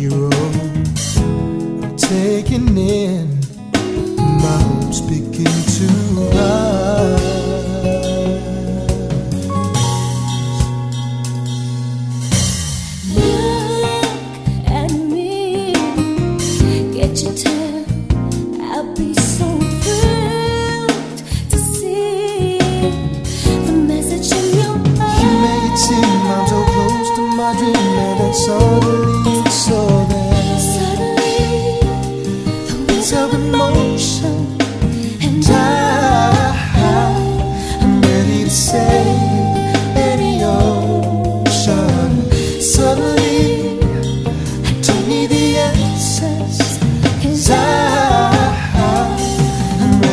hero. I'm taking in, my hope's beginning to rise. Look at me, can't you tell? I'll be so thrilled to see the message in your eyes. You make it seem I'm so close to my dream, and then suddenly it's so there. Of emotion, and I'm ready to save any ocean. Suddenly, I don't need the answers, 'cause I'm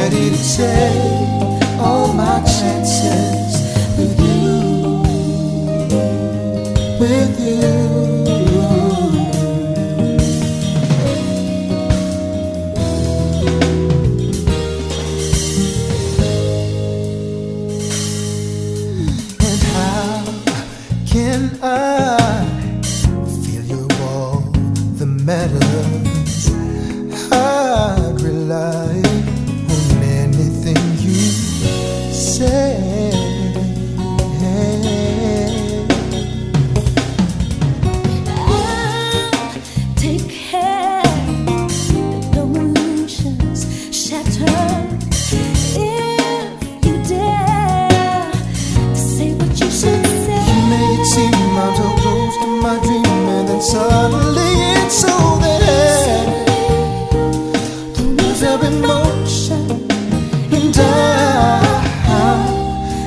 ready to take all my chances with you, with you. Can I feel you all the matters? I rely on anything you say. I'll take care that no illusions shatter. If you dare to say what you should. I'm so close to my dream, and then suddenly it's so there. The wheels of emotion, and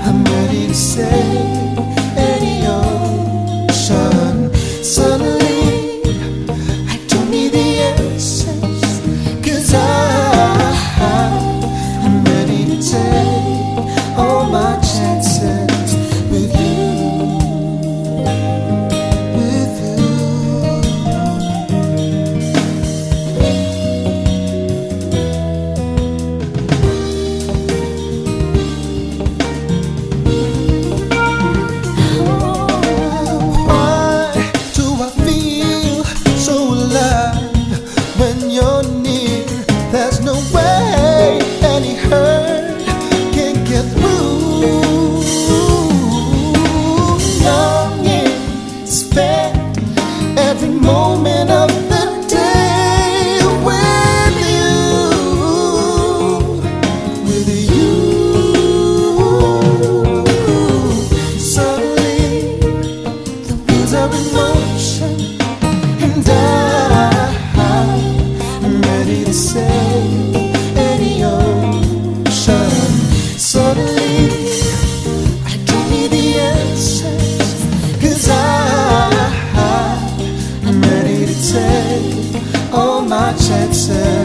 I'm ready to save any ocean. Suddenly, I don't need the answers, 'cause I'm ready to take all my chances. All my chances.